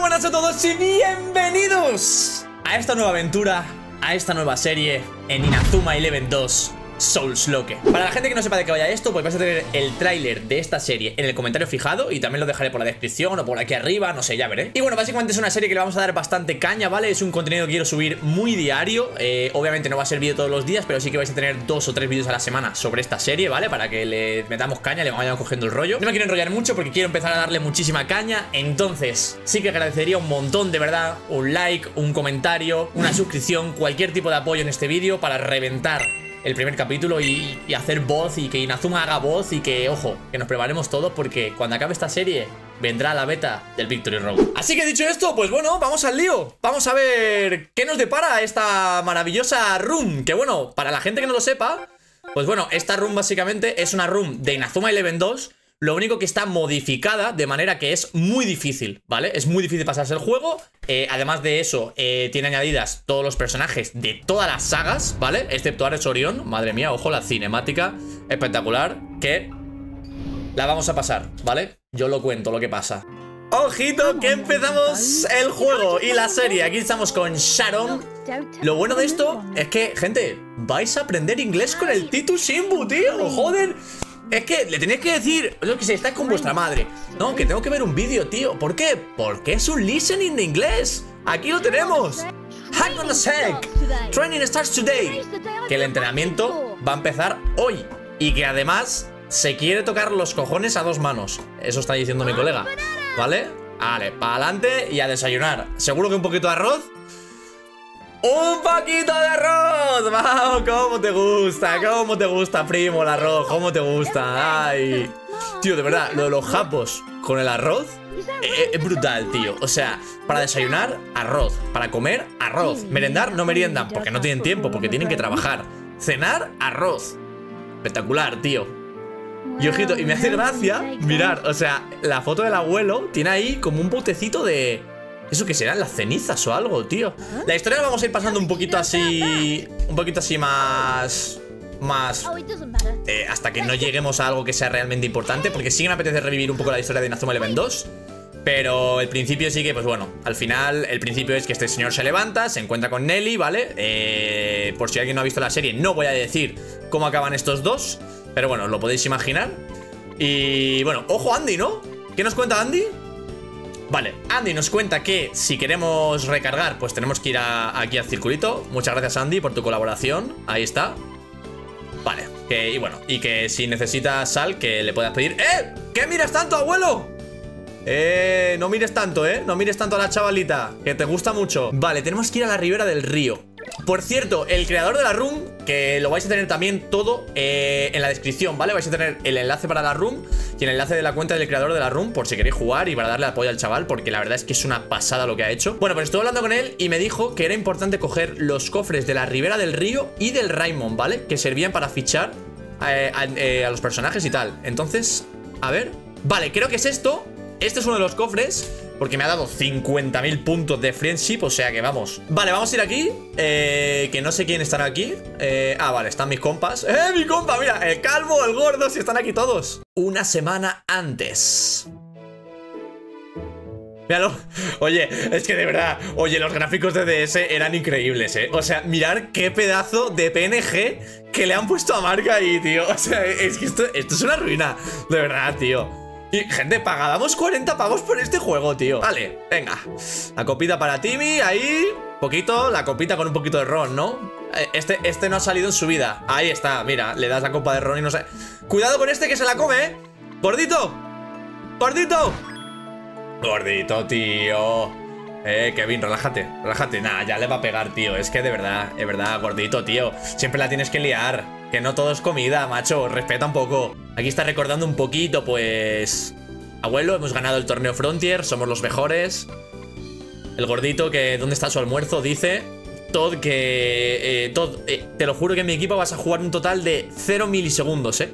buenas a todos y bienvenidos a esta nueva aventura, a esta nueva serie en Inazuma Eleven 2 SoulsLocke. Para la gente que no sepa de qué vaya esto, pues vais a tener el tráiler de esta serie en el comentario fijado y también lo dejaré por la descripción o por aquí arriba, no sé, ya veré. Y bueno, básicamente es una serie que le vamos a dar bastante caña, ¿vale? Es un contenido que quiero subir muy diario, obviamente no va a ser vídeo todos los días, pero sí que vais a tener 2 o 3 vídeos a la semana sobre esta serie, ¿vale? Para que le metamos caña, le vayamos cogiendo el rollo. No me quiero enrollar mucho porque quiero empezar a darle muchísima caña, entonces sí que agradecería un montón, de verdad, un like, un comentario, una suscripción, cualquier tipo de apoyo en este vídeo para reventar el primer capítulo y hacer voz y que Inazuma haga voz y que, ojo, que nos preparemos todos porque cuando acabe esta serie vendrá la beta del Victory Road. Así que dicho esto, pues bueno, vamos al lío. Vamos a ver qué nos depara esta maravillosa room, que bueno, para la gente que no lo sepa, pues bueno, esta room básicamente es una room de Inazuma Eleven 2, lo único que está modificada de manera que es muy difícil, ¿vale? Es muy difícil pasarse el juego. Además de eso, tiene añadidas todos los personajes de todas las sagas, ¿vale? Excepto Ares Orión. Madre mía, ojo, la cinemática espectacular que la vamos a pasar, ¿vale? Yo lo cuento, lo que pasa. Ojito que empezamos el juego y la serie. Aquí estamos con Sharon. Lo bueno de esto es que, gente, vais a aprender inglés con el Titu Shinbu, tío. Joder. Es que le tenéis que decir, lo que sé, estáis con vuestra madre. No, que tengo que ver un vídeo, tío. ¿Por qué? Porque es un listening de inglés. Aquí lo tenemos. Hang on a sec. Training starts today. Que el entrenamiento va a empezar hoy. Y que además se quiere tocar los cojones a 2 manos. Eso está diciendo mi colega. ¿Vale? Vale, para adelante y a desayunar. Seguro que un poquito de arroz. ¡Un poquito de arroz! ¡Vamos! ¡Cómo te gusta! ¡Cómo te gusta, primo, el arroz! ¡Cómo te gusta! ¡Ay! Tío, de verdad, lo de los japos con el arroz es brutal, tío. O sea, para desayunar, arroz. Para comer, arroz. Merendar, no meriendan, porque no tienen tiempo, porque tienen que trabajar. Cenar, arroz. Espectacular, tío. Y ojito, y me hace gracia mirar, o sea, la foto del abuelo tiene ahí como un botecito de... ¿Eso qué serán? ¿Las cenizas o algo, tío? La historia la vamos a ir pasando un poquito así... Un poquito así más... hasta que no lleguemos a algo que sea realmente importante. Porque sí que me apetece revivir un poco la historia de Inazuma Eleven 2. Pero el principio sí que, pues bueno, al final el principio es que este señor se levanta, se encuentra con Nelly, ¿vale? Por si alguien no ha visto la serie, no voy a decir cómo acaban estos dos. Pero bueno, os lo podéis imaginar. Y bueno, ojo Andy, ¿no? ¿Qué nos cuenta Andy? Vale, Andy nos cuenta que si queremos recargar, pues tenemos que ir aquí al circulito. Muchas gracias, Andy, por tu colaboración. Ahí está. Vale, y bueno, y que si necesitas sal, que le puedas pedir. ¡Eh! ¿Qué miras tanto, abuelo? No mires tanto, ¿eh? No mires tanto a la chavalita, que te gusta mucho. Vale, tenemos que ir a la ribera del río. Por cierto, el creador de la room, que lo vais a tener también todo en la descripción, ¿vale? Vais a tener el enlace para la room y el enlace de la cuenta del creador de la room por si queréis jugar y para darle apoyo al chaval, porque la verdad es que es una pasada lo que ha hecho. Bueno, pues estuve hablando con él y me dijo que era importante coger los cofres de la ribera del río y del Raimon, ¿vale? Que servían para fichar a los personajes y tal. Entonces, a ver... Vale, creo que es esto. Este es uno de los cofres, porque me ha dado 50.000 puntos de friendship, o sea que vamos. Vale, vamos a ir aquí, que no sé quién estará aquí. Vale, están mis compas. Mi compa, mira, el calvo, el gordo, si están aquí todos. Una semana antes. Míralo. Oye, es que de verdad, oye, los gráficos de DS eran increíbles, o sea, mirad qué pedazo de PNG que le han puesto a marca ahí, tío. O sea, es que esto es una ruina, de verdad, tío. Y, gente, pagábamos 40 pavos por este juego, tío. Vale, venga. La copita para Timmy, ahí. Poquito, la copita con un poquito de ron, ¿no? Este no ha salido en su vida. Ahí está, mira, le das la copa de ron y no sé. Cuidado con este que se la come, ¿eh? ¡Gordito! ¡Gordito! ¡Gordito, tío! Kevin, relájate, relájate. Nah, ya le va a pegar, tío. Es que de verdad, gordito, tío. Siempre la tienes que liar. Que no todo es comida, macho. Respeta un poco. Aquí está recordando un poquito, pues... Abuelo, hemos ganado el torneo Frontier. Somos los mejores. El gordito que... ¿Dónde está su almuerzo? Dice... Todd que... Todd, te lo juro que en mi equipo vas a jugar un total de 0 milisegundos, ¿eh?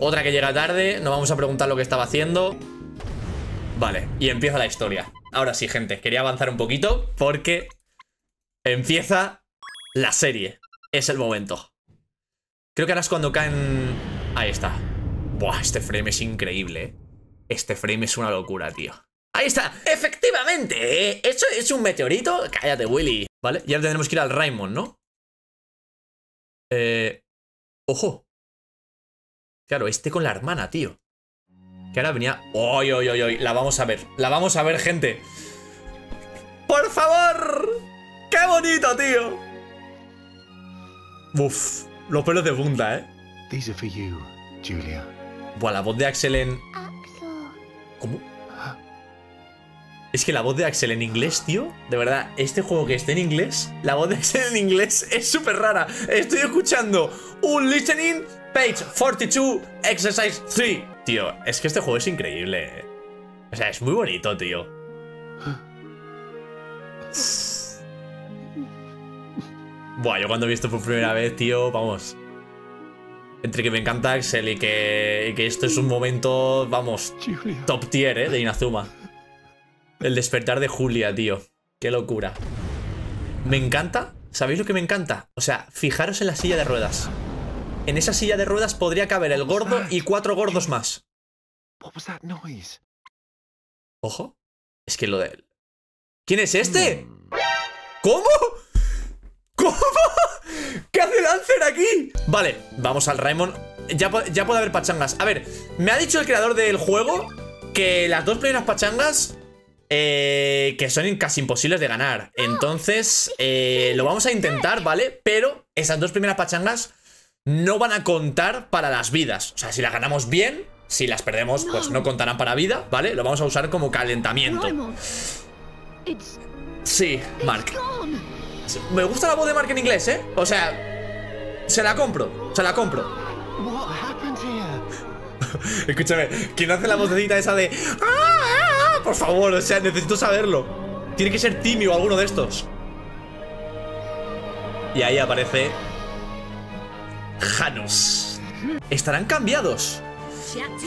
Otra que llega tarde. No vamos a preguntar lo que estaba haciendo. Vale, y empieza la historia. Ahora sí, gente, quería avanzar un poquito porque empieza la serie. Es el momento. Creo que ahora es cuando caen... Ahí está. Buah, este frame es increíble, ¿eh? Este frame es una locura, tío. ¡Ahí está! ¡Efectivamente! ¿Eso es un meteorito? Cállate, Willy. Vale, y ahora tenemos que ir al Raimon, ¿no? ¡Ojo! Claro, este con la hermana, tío. Que ahora venía... ¡Oy, oy, oy, oy! La vamos a ver. La vamos a ver, gente. ¡Por favor! ¡Qué bonito, tío! Uf, los pelos de punta, ¿eh? These are for you, Julia. Buah, la voz de Axel en... ¿Cómo? Es que la voz de Axel en inglés, tío, de verdad, este juego que esté en inglés, la voz de Axel en inglés es súper rara. Estoy escuchando un listening, page 42, exercise 3. Tío, es que este juego es increíble. O sea, es muy bonito, tío. Buah, yo cuando vi esto por primera vez, tío, vamos. Entre que me encanta Axel y que esto es un momento, vamos, top tier, de Inazuma. El despertar de Julia, tío. Qué locura. Me encanta. ¿Sabéis lo que me encanta? O sea, fijaros en la silla de ruedas. En esa silla de ruedas podría caber el gordo y 4 gordos más. Ojo. Es que lo de él. ¿Quién es este? ¿Cómo? ¿Cómo? ¿Qué hace Lancer aquí? Vale, vamos al Raimon. Ya puede haber pachangas. A ver, me ha dicho el creador del juego que las dos primeras pachangas... que son casi imposibles de ganar. Entonces, lo vamos a intentar, ¿vale? Pero esas dos primeras pachangas no van a contar para las vidas. O sea, si las ganamos bien, si las perdemos, pues no contarán para vida, ¿vale? Lo vamos a usar como calentamiento. Sí, Mark. Me gusta la voz de Mark en inglés, ¿eh? O sea, se la compro, se la compro. Escúchame, ¿quién hace la vocecita esa de... Por favor, o sea, necesito saberlo. Tiene que ser Timmy o alguno de estos. Y ahí aparece Janos. Estarán cambiados.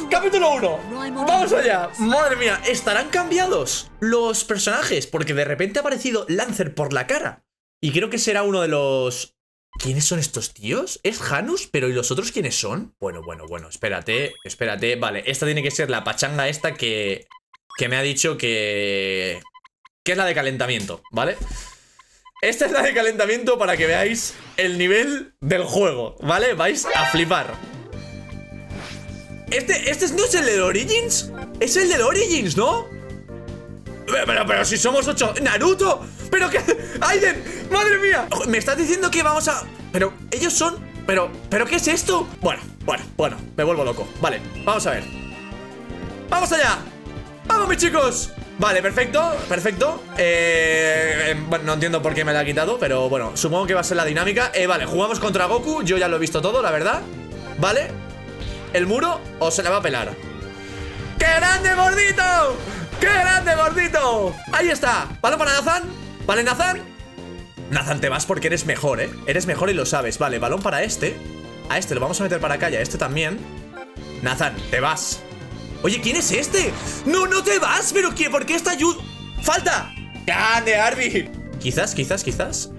Capítulo 1. Vamos allá. Madre mía, estarán cambiados los personajes, porque de repente ha aparecido Lancer por la cara. Y creo que será uno de los... ¿Quiénes son estos tíos? ¿Es Janus? ¿Pero y los otros quiénes son? Bueno, espérate, espérate. Vale, esta tiene que ser la pachanga esta que me ha dicho que es la de calentamiento, ¿vale? Esta es la de calentamiento para que veáis el nivel del juego, ¿vale? Vais a flipar. ¿Este no es el del Origins? Es el del Origins, ¿no? Pero si somos 8... ¡Naruto! ¿Pero qué? ¡Aiden! ¡Madre mía! Me estás diciendo que vamos a... Pero ellos son... ¿Pero qué es esto? Bueno, me vuelvo loco. Vale, vamos a ver. ¡Vamos allá! ¡Vamos, mis chicos! Vale, perfecto. Bueno, no entiendo por qué me la ha quitado, pero bueno, supongo que va a ser la dinámica. Vale, jugamos contra Goku. Yo ya lo he visto todo, la verdad. Vale. El muro o se la va a pelar. ¡Qué grande, gordito! ¡Qué grande, gordito! Ahí está. ¿Vale para Nazan? ¿Vale, Nazan? Nazan, te vas porque eres mejor, ¿eh? Eres mejor y lo sabes. Vale, balón para este. A este lo vamos a meter para acá y a este también. Nazan, te vas. Oye, ¿quién es este? No te vas, pero ¿qué? ¿Por qué esta ayuda? ¡Falta! ¡Grande, Arby! Quizás.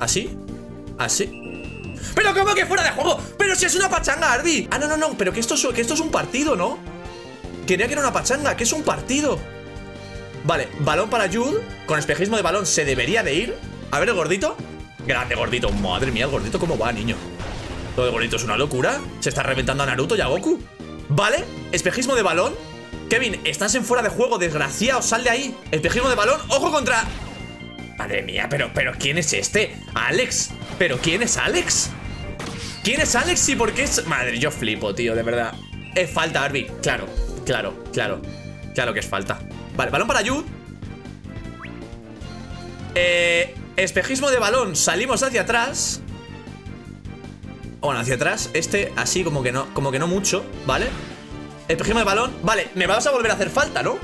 ¿Así? ¿Pero cómo que fuera de juego? ¡Pero si es una pachanga, Arby! Ah, no, pero que esto es un partido, ¿no? Quería que era una pachanga, que es un partido. Vale, balón para Jude. Con espejismo de balón se debería de ir. A ver el gordito. Grande, gordito. Madre mía, el gordito cómo va, niño. Todo el gordito es una locura. Se está reventando a Naruto y a Goku. Vale, espejismo de balón. Kevin, estás en fuera de juego, desgraciado, sal de ahí. Espejismo de balón, ojo contra... Madre mía, pero ¿quién es este? Alex, ¿pero quién es Alex? ¿Quién es Alex y por qué es...? Madre, yo flipo, tío, de verdad. Es falta, Arby, claro. Claro que es falta. Vale, balón para Jude. Espejismo de balón, salimos hacia atrás. Bueno, hacia atrás, este así como que no mucho, ¿vale? Espejismo de balón. Vale, me vas a volver a hacer falta, ¿no?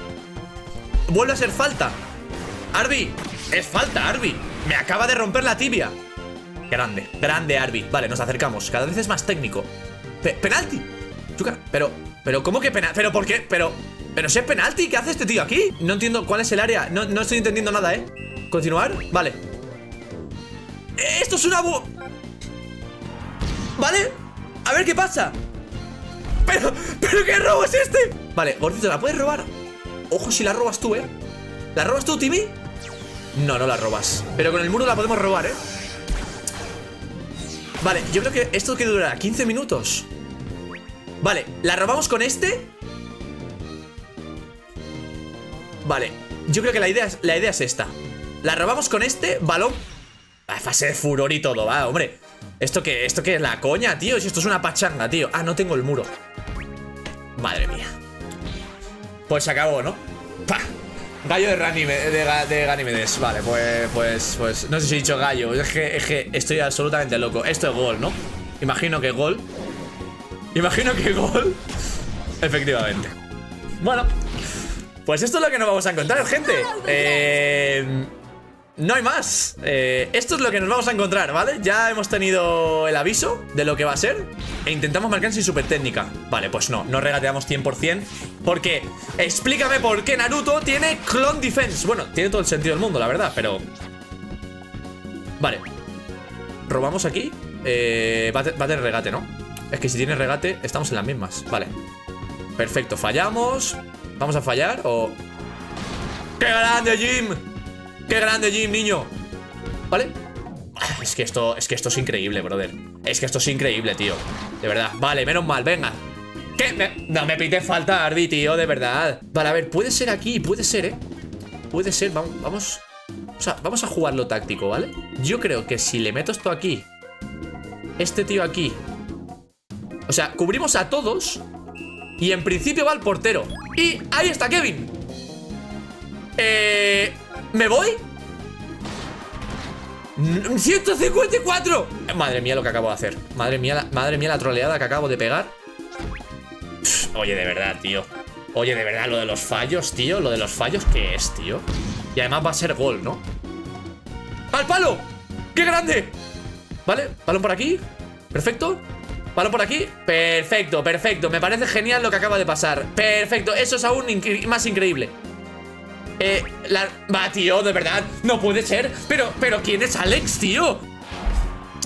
Vuelve a ser falta. Arby, es falta, Arby. Me acaba de romper la tibia. Grande, Arby. Vale, nos acercamos. Cada vez es más técnico. ¡Penalti! Chuca, pero ¿cómo que penalti? ¿Pero por qué? Pero si es penalti, ¿qué hace este tío aquí? No entiendo cuál es el área. No estoy entendiendo nada, ¿eh? ¿Continuar? Vale. Esto es una... Vale. A ver qué pasa. ¿Pero qué robo es este? Vale, gordito, ¿la puedes robar? Ojo si la robas tú, ¿eh? ¿La robas tú, Timmy? No, no la robas. Pero con el muro la podemos robar, ¿eh? Vale, yo creo que esto que durará 15 minutos. Vale, ¿la robamos con este? Vale, yo creo que la idea es esta. La robamos con este balón. A fase de furor y todo, va, hombre. ¿Esto qué es la coña, tío? Si esto es una pachanga, tío. Ah, no tengo el muro. Madre mía. Pues se acabó, ¿no? ¡Pah! Gallo de Ganímedes. Vale, pues no sé si he dicho gallo. Es que estoy absolutamente loco. Esto es gol, ¿no? Imagino que gol. Efectivamente. Bueno, pues esto es lo que nos vamos a encontrar, gente. No hay más. Esto es lo que nos vamos a encontrar, ¿vale? Ya hemos tenido el aviso de lo que va a ser. E intentamos marcar sin super técnica. Vale, pues no regateamos 100%. Porque explícame por qué Naruto tiene Clone Defense. Bueno, tiene todo el sentido del mundo, la verdad, pero... Vale. ¿Robamos aquí? Va a tener regate, ¿no? Es que si tiene regate, estamos en las mismas. Vale. Perfecto, fallamos. ¿Vamos a fallar o...? ¡Qué grande, Jim! ¡Qué grande, Jim, niño! ¿Vale? Es que esto es increíble, brother. Es que esto es increíble, tío. De verdad. Vale, menos mal, venga. ¿Qué? No me pite falta, Ardi, tío, de verdad. Vale, a ver, puede ser aquí, puede ser, ¿eh? Puede ser, vamos. O sea, vamos a jugarlo táctico, ¿vale? Yo creo que si le meto esto aquí, este tío aquí, o sea, cubrimos a todos y en principio va el portero. Y ahí está Kevin. ¿Me voy? ¡154! Madre mía lo que acabo de hacer. Madre mía la troleada que acabo de pegar. Oye, de verdad, tío. Oye, de verdad, lo de los fallos, tío. Lo de los fallos, ¿qué es, tío? Y además va a ser gol, ¿no? ¡Al palo! ¡Qué grande! Vale, balón por aquí. Perfecto. Balón por aquí. Perfecto, perfecto. Me parece genial lo que acaba de pasar. Perfecto, eso es aún más increíble. Va, tío, de verdad, no puede ser. Pero ¿quién es Alex, tío?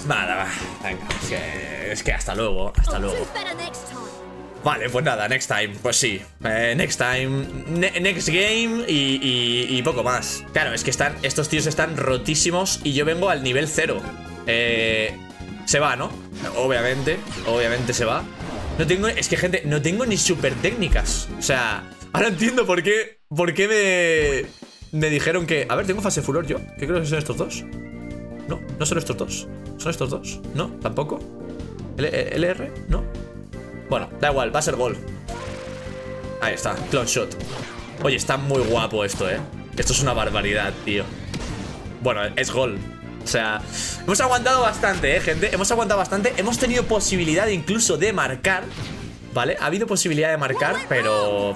Vale, va, venga. Es que hasta luego, hasta luego. Vale, pues nada, next time, pues sí. Next time, next game y poco más. Claro, es que estos tíos están rotísimos y yo vengo al nivel 0. Se va, ¿no? Obviamente se va. No tengo, es que, gente, no tengo ni super técnicas. O sea, ahora entiendo por qué me dijeron que... A ver, tengo fase furor yo. ¿Qué creo que son estos dos? No, no son estos dos. ¿Son estos dos? No, tampoco. ¿LR? No. Bueno, da igual, va a ser gol. Ahí está, clone shot. Oye, está muy guapo esto, ¿eh? Esto es una barbaridad, tío. Bueno, es gol. O sea, hemos aguantado bastante, gente. Hemos aguantado bastante. Hemos tenido posibilidad incluso de marcar, ¿vale? Ha habido posibilidad de marcar, pero...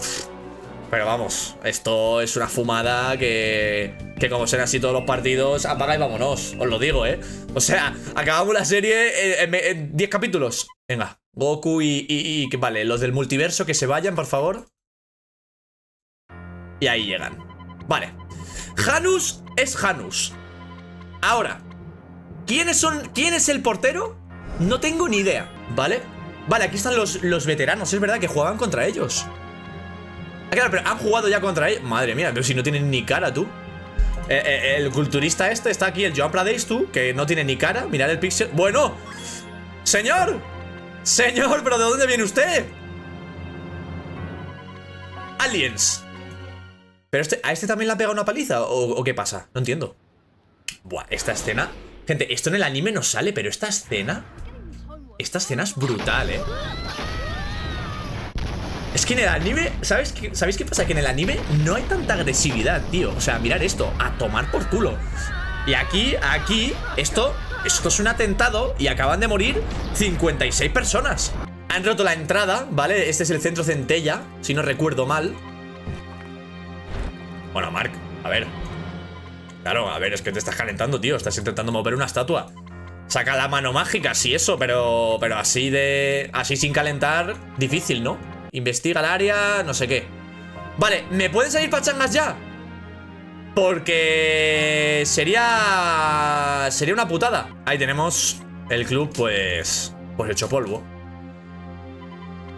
Pero vamos, esto es una fumada que como sean así todos los partidos, apaga y vámonos, os lo digo, ¿eh? O sea, acabamos la serie en 10 capítulos. Venga, Goku y vale, los del multiverso que se vayan, por favor. Y ahí llegan. Vale. Janus es Janus. Ahora, ¿quién es el portero? No tengo ni idea, ¿vale? Vale, aquí están los veteranos, es verdad que jugaban contra ellos. Claro, pero han jugado ya contra él. Madre mía, pero si no tienen ni cara, tú. El culturista este está aquí, el Joan Pradeis, tú, que no tiene ni cara. Mirad el pixel. Bueno, señor. Señor, pero ¿de dónde viene usted? Aliens. Pero ¿a este también le ha pegado una paliza? ¿O qué pasa? No entiendo. Buah, esta escena. Gente, esto en el anime no sale, pero esta escena. Esta escena es brutal, ¿eh? Es que en el anime, ¿sabéis qué pasa? Que en el anime no hay tanta agresividad, tío. O sea, mirad esto, a tomar por culo. Y aquí, esto es un atentado y acaban de morir 56 personas. Han roto la entrada, ¿vale? Este es el centro Centella, si no recuerdo mal. Bueno, Mark, a ver. Claro, a ver, es que te estás calentando, tío. Estás intentando mover una estatua. Saca la mano mágica, sí, eso, pero así de... Así sin calentar, difícil, ¿no? Investiga el área, no sé qué. Vale, ¿me pueden salir pachangas ya? Porque... Sería una putada. Ahí tenemos el club, pues hecho polvo.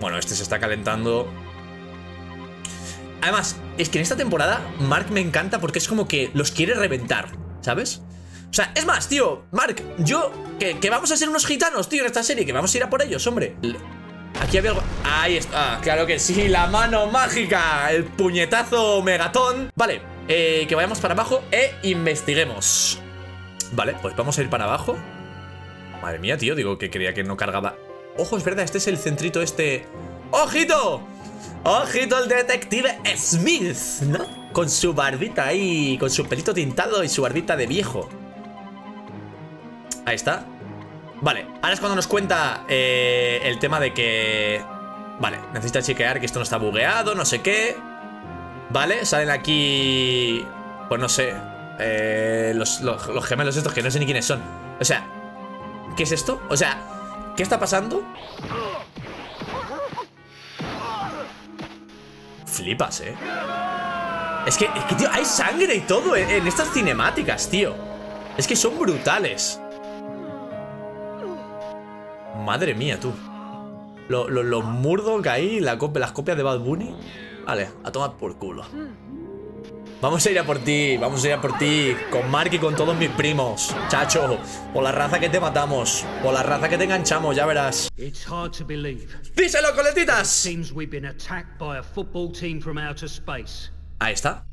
Bueno, este se está calentando. Además, es que en esta temporada Mark me encanta porque es como que los quiere reventar, ¿sabes? O sea, es más, tío, Mark, yo... Que vamos a ser unos gitanos, tío, en esta serie. Que vamos a ir a por ellos, hombre. Aquí había algo... Ahí está, ah, claro que sí. La mano mágica, el puñetazo megatón. Vale, que vayamos para abajo e investiguemos. Vale, pues vamos a ir para abajo. Madre mía, tío, digo que creía que no cargaba. Ojo, es verdad, este es el centrito este. ¡Ojito! ¡Ojito el detective Smith! ¿No? Con su barbita ahí, con su pelito tintado y su barbita de viejo. Ahí está. Vale, ahora es cuando nos cuenta el tema de que... Vale, necesita chequear que esto no está bugueado, no sé qué. Vale, salen aquí... Pues no sé, los gemelos estos que no sé ni quiénes son. O sea, ¿qué es esto? O sea, ¿qué está pasando? Flipas, es que, tío, hay sangre y todo en estas cinemáticas, tío. Es que son brutales. Madre mía, tú. Los Murdoch ahí, las copias de Bad Bunny. Vale, a tomar por culo. Vamos a ir a por ti, vamos a ir a por ti. Con Mark y con todos mis primos. Chacho, por la raza que te matamos. Por la raza que te enganchamos, ya verás. ¡Díselo, coletitas! Ahí está.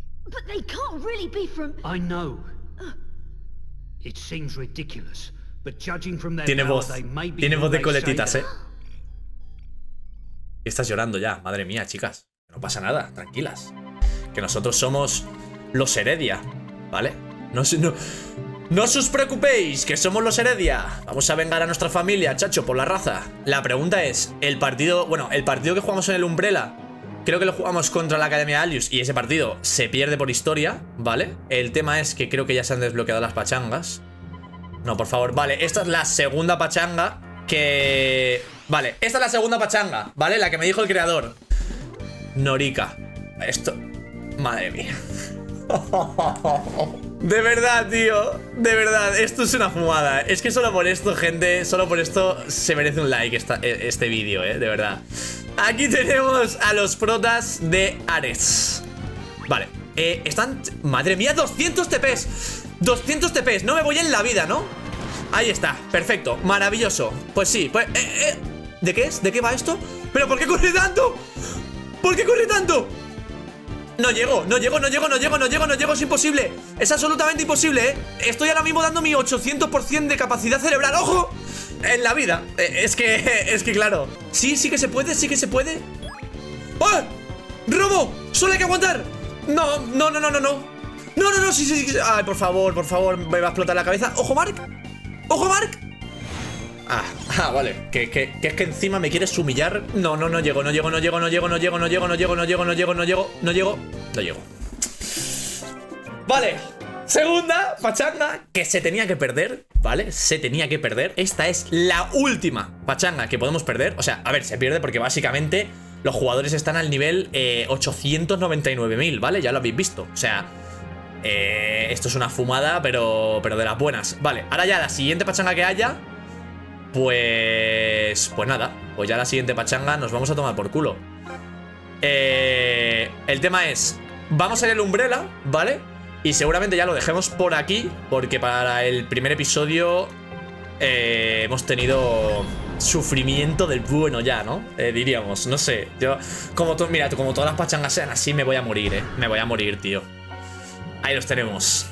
Tiene voz de coletitas, Estás llorando ya, madre mía, chicas. No pasa nada, tranquilas. Que nosotros somos los Heredia, ¿vale? No os preocupéis, que somos los Heredia. Vamos a vengar a nuestra familia, chacho, por la raza. La pregunta es, el partido que jugamos en el Umbrella, creo que lo jugamos contra la Academia Alius y ese partido se pierde por historia, ¿vale? El tema es que creo que ya se han desbloqueado las pachangas. No, por favor, vale, esta es la segunda pachanga que... Vale, esta es la segunda pachanga, ¿vale? La que me dijo el creador. Norika. Esto... Madre mía. De verdad, tío. De verdad, esto es una fumada. Es que solo por esto, gente, solo por esto se merece un like este vídeo, de verdad. Aquí tenemos a los protas de Ares. Vale, están... Madre mía, 200 TPs. 200 TPs, no me voy en la vida, ¿no? Ahí está, perfecto, maravilloso. Pues sí, pues... ¿De qué es? ¿De qué va esto? ¿Pero por qué corre tanto? ¿Por qué corre tanto? No llego, no llego, no llego, no llego, no llego, no llego, es imposible. Es absolutamente imposible, Estoy ahora mismo dando mi 800% de capacidad cerebral, ¡ojo! En la vida, es que claro. Sí, sí que se puede, sí que se puede. ¡Oh! ¡Robo! ¡Solo hay que aguantar! No, no, no, no, no, no. No, no, no, sí, sí, sí. Ay, por favor, me va a explotar la cabeza. ¡Ojo, Mark! ¡Ojo, Mark! Ah, vale, que es que encima me quieres humillar. No, no, no llego, no llego, no llego, no llego, no llego, no llego, no llego, no llego, no llego, no llego, no llego, no llego. Vale, segunda pachanga que se tenía que perder, ¿vale? Se tenía que perder. Esta es la última pachanga que podemos perder. O sea, a ver, se pierde porque básicamente los jugadores están al nivel 899.000, ¿vale? Ya lo habéis visto, o sea... esto es una fumada, pero de las buenas. Vale, ahora ya la siguiente pachanga que haya. Pues nada. Pues ya la siguiente pachanga nos vamos a tomar por culo. El tema es, vamos a ir al Umbrella, ¿vale? Y seguramente ya lo dejemos por aquí, porque para el primer episodio hemos tenido sufrimiento del bueno ya, ¿no? Diríamos, no sé. Yo, mira, como todas las pachangas sean así, me voy a morir, me voy a morir, tío. Ahí los tenemos.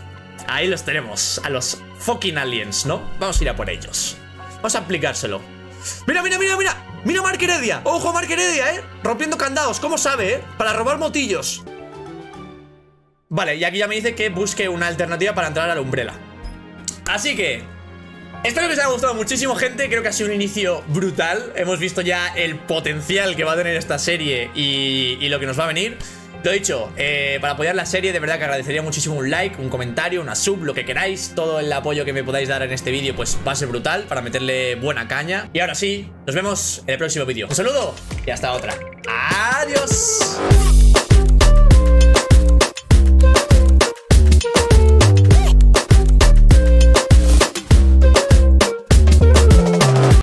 Ahí los tenemos. A los fucking aliens, ¿no? Vamos a ir a por ellos. Vamos a aplicárselo. ¡Mira, mira, mira, mira! ¡Mira Mark Heredia! ¡Ojo Mark Heredia, rompiendo candados! ¿Cómo sabe, para robar motillos? Vale, y aquí ya me dice que busque una alternativa para entrar a la Umbrella. Así que... espero que os haya gustado muchísimo, gente. Creo que ha sido un inicio brutal. Hemos visto ya el potencial que va a tener esta serie y lo que nos va a venir. Lo dicho, para apoyar la serie de verdad que agradecería muchísimo un like, un comentario, una sub, lo que queráis. Todo el apoyo que me podáis dar en este vídeo pues va a ser brutal para meterle buena caña. Y ahora sí, nos vemos en el próximo vídeo. Un saludo y hasta otra. ¡Adiós!